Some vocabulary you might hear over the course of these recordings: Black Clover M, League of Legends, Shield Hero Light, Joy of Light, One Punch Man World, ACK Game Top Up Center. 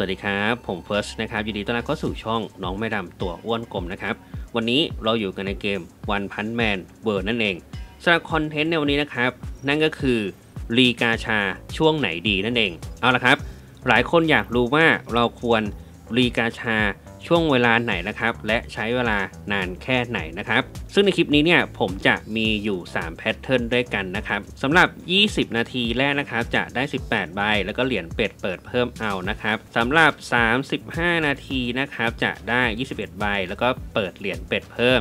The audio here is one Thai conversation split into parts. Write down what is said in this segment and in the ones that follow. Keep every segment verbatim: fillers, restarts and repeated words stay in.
สวัสดีครับผมเฟิร์สนะครับยินดีต้อนรับเข้าสู่ช่องน้องแม่ดำตัวอ้วนกลมนะครับวันนี้เราอยู่กันในเกม One Punch Man World นั่นเองสำหรับคอนเทนต์ในวันนี้นะครับนั่นก็คือรีกาชาช่วงไหนดีนั่นเองเอาละครับหลายคนอยากรู้ว่าเราควรรีกาชาช่วงเวลาไหนนะครับและใช้เวลานานแค่ไหนนะครับซึ่งในคลิปนี้เนี่ยผมจะมีอยู่สามแพทเทิร์นด้วยกันนะครับสำหรับยี่สิบนาทีแรกนะครับจะได้สิบแปดใบแล้วก็เหรียญเป็ดเปิดเพิ่มเอานะครับสำหรับสามสิบห้านาทีนะครับจะได้ยี่สิบเอ็ดใบแล้วก็เปิดเหรียญเป็ดเพิ่ม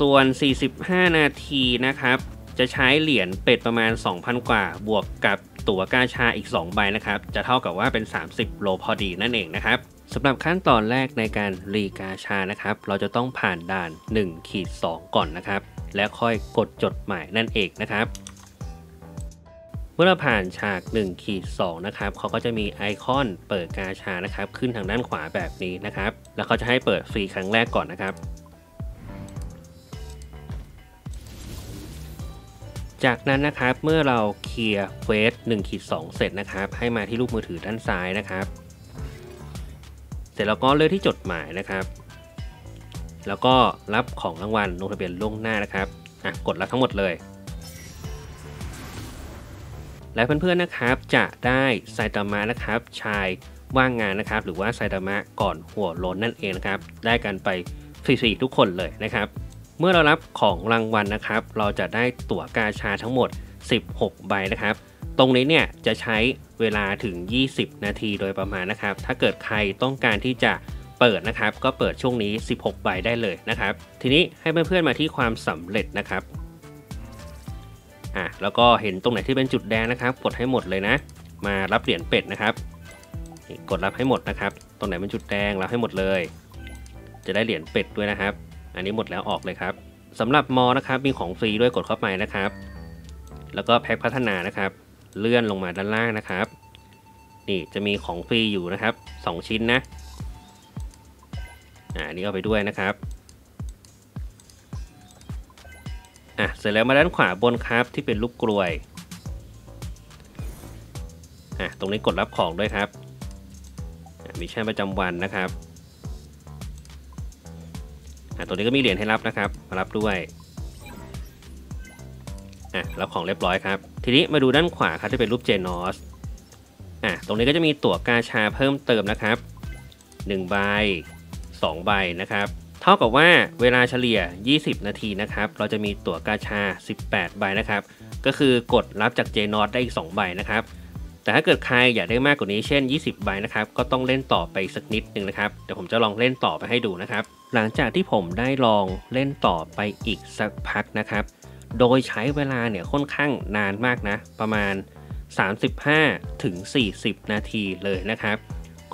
ส่วนสี่สิบห้านาทีนะครับจะใช้เหรียญเป็ดประมาณ สองพัน กว่าบวกกับตั๋วกาชาอีกสองใบนะครับจะเท่ากับว่าเป็นสามสิบโลพอดีนั่นเองนะครับสำหรับขั้นตอนแรกในการรีกาชานะครับเราจะต้องผ่านด่าน หนึ่งขีดสอง ก่อนนะครับและค่อยกดจดหมายนั่นเองนะครับเมื่อเราผ่านฉาก หนึ่งขีดสอง นะครับเขาก็จะมีไอคอนเปิดกาชานะครับขึ้นทางด้านขวาแบบนี้นะครับแล้วเขาจะให้เปิดฟรีครั้งแรกก่อนนะครับจากนั้นนะครับเมื่อเราเคลียร์เควส หนึ่งขีดสอง เสร็จนะครับให้มาที่รูปมือถือด้านซ้ายนะครับเสร็จแล้วก็เลือกที่จดหมายนะครับแล้วก็รับของรางวัลลงทะเบียนล่วงหน้านะครับอ่ะกดรับทั้งหมดเลยและเพื่อนๆนะครับจะได้ไซตามะนะครับชายว่างงานนะครับหรือว่าไซตามะก่อนหัวโล้นนั่นเองนะครับได้กันไปฟรีๆทุกคนเลยนะครับเมื่อเรารับของรางวัลนะครับเราจะได้ตั๋วกาชาทั้งหมดสิบหกใบนะครับตรงนี้เนี่ยจะใช้เวลาถึงยี่สิบนาทีโดยประมาณนะครับถ้าเกิดใครต้องการที่จะเปิดนะครับก็เปิดช่วงนี้สิบหกใบได้เลยนะครับทีนี้ให้เพื่อนๆมาที่ความสำเร็จนะครับอ่ะแล้วก็เห็นตรงไหนที่เป็นจุดแดงนะครับกดให้หมดเลยนะมารับเหรียญเป็ดนะครับกดรับให้หมดนะครับตรงไหนเป็นจุดแดงรับให้หมดเลยจะได้เหรียญเป็ดด้วยนะครับอันนี้หมดแล้วออกเลยครับสำหรับมอนะครับมีของฟรีด้วยกดเข้าไปนะครับแล้วก็แพ็คพัฒนานะครับเลื่อนลงมาด้านล่างนะครับนี่จะมีของฟรีอยู่นะครับสองชิ้นนะอ่านี่เอาไปด้วยนะครับอ่ะเสร็จแล้วมาด้านขวาบนครับที่เป็นลูกกลวยอ่ะตรงนี้กดรับของด้วยครับมีแช่ประจำวันนะครับอ่ะตรงนี้ก็มีเหรียญให้รับนะครับมารับด้วยอ่ะรับของเรียบร้อยครับทีนี้มาดูด้านขวาครับที่เป็นรูปเจนอสอ่ะตรงนี้ก็จะมีตั๋วกาชาเพิ่มเติมนะครับหนึ่งใบสองใบนะครับเท่ากับว่าเวลาเฉลี่ยยี่สิบนาทีนะครับเราจะมีตั๋วกาชาสิบแปดใบนะครับก็คือกดรับจากเจนอสได้อีกสองใบนะครับแต่ถ้าเกิดใครอยากได้มากกว่านี้เช่นยี่สิบใบนะครับก็ต้องเล่นต่อไปสักนิดนึงนะครับเดี๋ยวผมจะลองเล่นต่อไปให้ดูนะครับหลังจากที่ผมได้ลองเล่นต่อไปอีกสักพักนะครับโดยใช้เวลาเนี่ยค่อนข้างนานมากนะประมาณ สามสิบห้าถึงสี่สิบ นาทีเลยนะครับ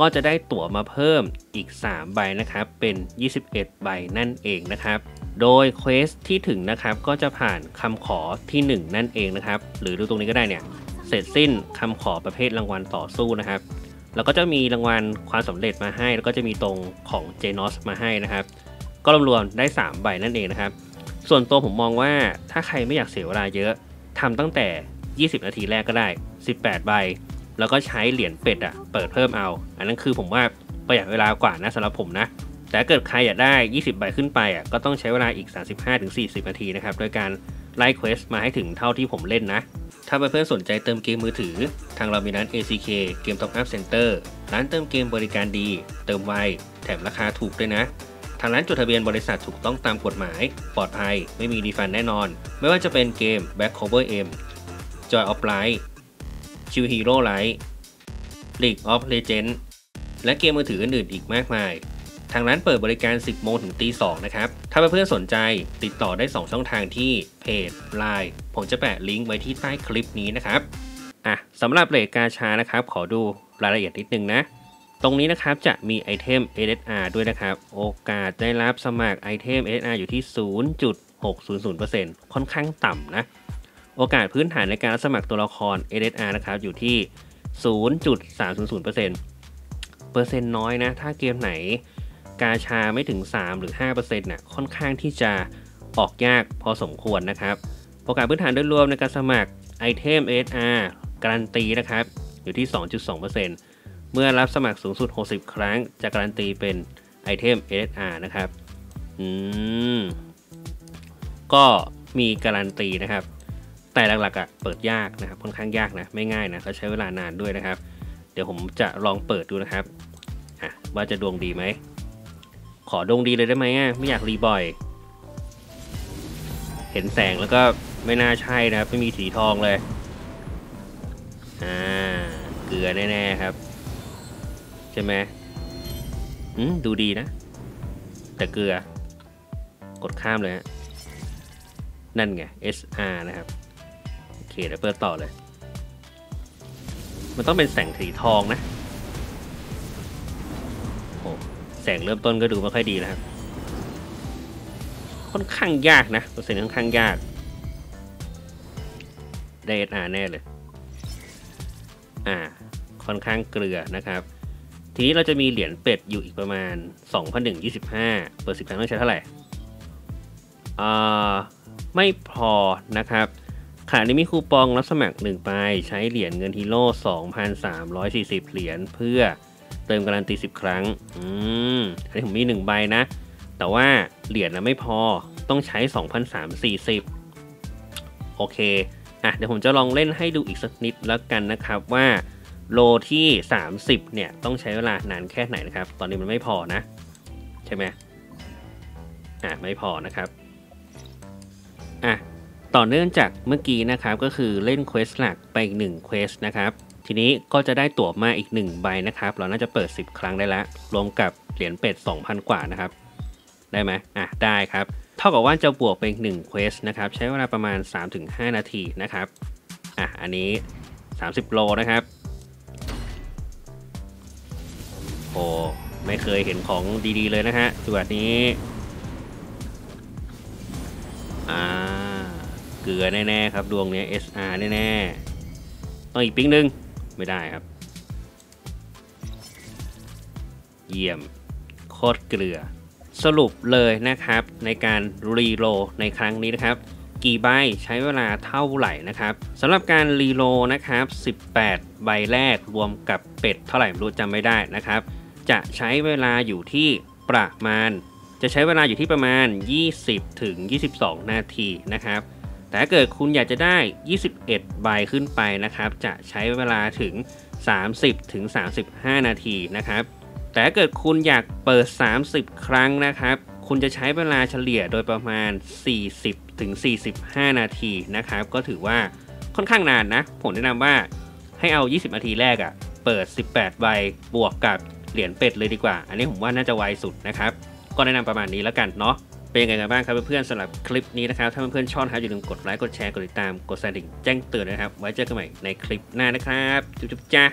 ก็จะได้ตั๋วมาเพิ่มอีกสามใบนะครับเป็นยี่สิบเอ็ดใบนั่นเองนะครับโดยเควสที่ถึงนะครับก็จะผ่านคำขอที่หนึ่งนั่นเองนะครับหรือดูตรงนี้ก็ได้เนี่ยเสร็จสิ้นคำขอประเภทรางวัลต่อสู้นะครับแล้วก็จะมีรางวัลความสำเร็จมาให้แล้วก็จะมีตรงของเจนอสมาให้นะครับก็รวมๆได้สามใบนั่นเองนะครับส่วนตัวผมมองว่าถ้าใครไม่อยากเสียเวลาเยอะทำตั้งแต่ยี่สิบนาทีแรกก็ได้สิบแปดใบแล้วก็ใช้เหรียญเป็ดอ่ะเปิดเพิ่มเอาอันนั้นคือผมว่าประหยัดเวลากว่านะสำหรับผมนะแต่เกิดใครอยากได้ยี่สิบใบขึ้นไปอ่ะก็ต้องใช้เวลาอีก สามสิบห้าถึงสี่สิบ นาทีนะครับโดยการไล่เควสมาให้ถึงเท่าที่ผมเล่นนะถ้าเพื่อนๆสนใจเติมเกมมือถือทางเรามีร้าน เอ ซี เค เกม Top Up Center ร้านเติมเกมบริการดีเติมไวแถมราคาถูกด้วยนะทางร้านจดทะเบียนบริษัทถูกต้องตามกฎหมายปลอดภัยไม่มีรีฟันแน่นอนไม่ว่าจะเป็นเกม Black Clover M Joy of Light Shield Hero Light League of Legends และเกมมือถืออื่นๆอีกมากมายทางร้านเปิดบริการ สิบโมงถึง ตีสองนะครับถ้าเพื่อนๆสนใจติดต่อได้สองช่องทางที่เพจ ไลน์ ผมจะแปะลิงก์ไว้ที่ใต้คลิปนี้นะครับอ่ะสำหรับเหรียญกาชานะครับขอดูรายละเอียดนิดนึงนะตรงนี้นะครับจะมีไอเทม เอส เอส อาร์ ด้วยนะครับโอกาสได้รับสมัครไอเทม เอส เอส อาร์ อยู่ที่ ศูนย์จุดหกศูนย์ศูนย์เปอร์เซ็นต์ ค่อนข้างต่ำนะโอกาสพื้นฐานในการรับสมัครตัวละคร เอส เอส อาร์ นะครับอยู่ที่ ศูนย์จุดสามศูนย์ศูนย์เปอร์เซ็นต์ เปอร์เซ็นต์น้อยนะถ้าเกมไหนกาชาไม่ถึงสามหรือ ห้าเปอร์เซ็นต์ น่ะค่อนข้างที่จะออกยากพอสมควรนะครับโอกาสพื้นฐานโดยรวมในการสมัครไอเทม เอส เอส อาร์ การันตีนะครับอยู่ที่ สองจุดสองเปอร์เซ็นต์ เมื่อรับสมัครสูงสุดหกสิบครั้งจะการันตีเป็นไอเทม เอส อาร์ นะครับอืมก็มีการันตีนะครับแต่หลักๆอ่ะเปิดยากนะครับค่อนข้างยากนะไม่ง่ายนะเขาใช้เวลานานด้วยนะครับเดี๋ยวผมจะลองเปิดดูนะครับอ่ะว่าจะดวงดีไหมขอดวงดีเลยได้ไหมอ่ะไม่อยากรีบ่อยเห็นแสงแล้วก็ไม่น่าใช่นะครับไม่มีสีทองเลยอ่าเกลือแน่ๆครับใช่ไหมอืมดูดีนะแต่เกลือกดข้ามเลยฮะนั่นไง เอส อาร์ นะครับโอเคเดี๋ยวเปิดต่อเลยมันต้องเป็นแสงสีทองนะโอ้แสงเริ่มต้นก็ดูไม่ค่อยดีนะครับค่อนข้างยากนะเปอร์เซ็นต์ค่อนข้างยากได้ เอส อาร์ แน่เลยอ่าค่อนข้างเกลือนะครับทีนี้เราจะมีเหรียญเป็ดอยู่อีกประมาณ สองพันหนึ่งร้อยยี่สิบห้า เปอร์เซ็นต์ต้องใช้เท่าไหร่อ่าไม่พอนะครับขณะนี้มีคูปองรับสมัครหนึ่งใบใช้เหรียญเงินฮีโร่ สองพันสามร้อยสี่สิบ เหรียญเพื่อเติมการันตีสิบครั้งอืมอันนี้ผมมีหนึ่งใบนะแต่ว่าเหรียญนะไม่พอต้องใช้ สองพันสามร้อยสี่สิบ โอเคอ่ะเดี๋ยวผมจะลองเล่นให้ดูอีกสักนิดแล้วกันนะครับว่าโลที่สามสิบเนี่ยต้องใช้เวลานานแค่ไหนนะครับตอนนี้มันไม่พอนะใช่ไหมอ่ะไม่พอนะครับอ่ะต่อเนื่องจากเมื่อกี้นะครับก็คือเล่นเควสหลักไปอีกหนึ่งเควสนะครับทีนี้ก็จะได้ตั๋วมาอีกหนึ่งใบนะครับเราน่าจะเปิดสิบครั้งได้แล้วรวมกับเหรียญเป็ด สองพัน กว่านะครับได้ไหมอ่ะได้ครับเท่ากับว่าจะบวกไปอีกหนึ่งเควสนะครับใช้เวลาประมาณ สามถึงห้า นาทีนะครับอ่ะอันนี้สามสิบโลนะครับโอ้ไม่เคยเห็นของดีๆเลยนะฮะตัวนี้อ่าเกลือแน่ๆครับดวงนี้ เอส อาร์ แน่ๆต้องอีกปิ๊งนึงไม่ได้ครับเยี่ยมโคตรเกลือสรุปเลยนะครับในการรีโหลดในครั้งนี้นะครับกี่ใบใช้เวลาเท่าไหร่นะครับสำหรับการรีโหลดนะครับสิบแปดใบแรกรวมกับเป็ดเท่าไหร่ไม่รู้จำไม่ได้นะครับจะใช้เวลาอยู่ที่ประมาณจะใช้เวลาอยู่ที่ประมาณ ยี่สิบถึงยี่สิบสอง นาทีนะครับแต่ถ้าเกิดคุณอยากจะได้ยี่สิบเอ็ดใบขึ้นไปนะครับจะใช้เวลาถึง สามสิบถึงสามสิบห้า นาทีนะครับแต่ถ้าเกิดคุณอยากเปิดสามสิบครั้งนะครับคุณจะใช้เวลาเฉลี่ยโดยประมาณ สี่สิบถึงสี่สิบห้า นาทีนะครับก็ถือว่าค่อนข้างนานนะผมแนะนำว่าให้เอายี่สิบนาทีแรกอ่ะเปิดสิบแปดใบบวกกับเหรียญเป็ดเลยดีกว่าอันนี้ผมว่าน่าจะไวสุดนะครับก็แนะนำประมาณนี้แล้วกันเนาะเป็นยังไงกันบ้างครับเพื่อนๆสำหรับคลิปนี้นะครับถ้าเพื่อนๆชอบครับอย่าลืมกดไลค์กดแชร์กดติดตามกดสั่นกระดิ่งแจ้งเตือนนะครับไว้เจอกันใหม่ในคลิปหน้านะครับจุ๊บๆจ้า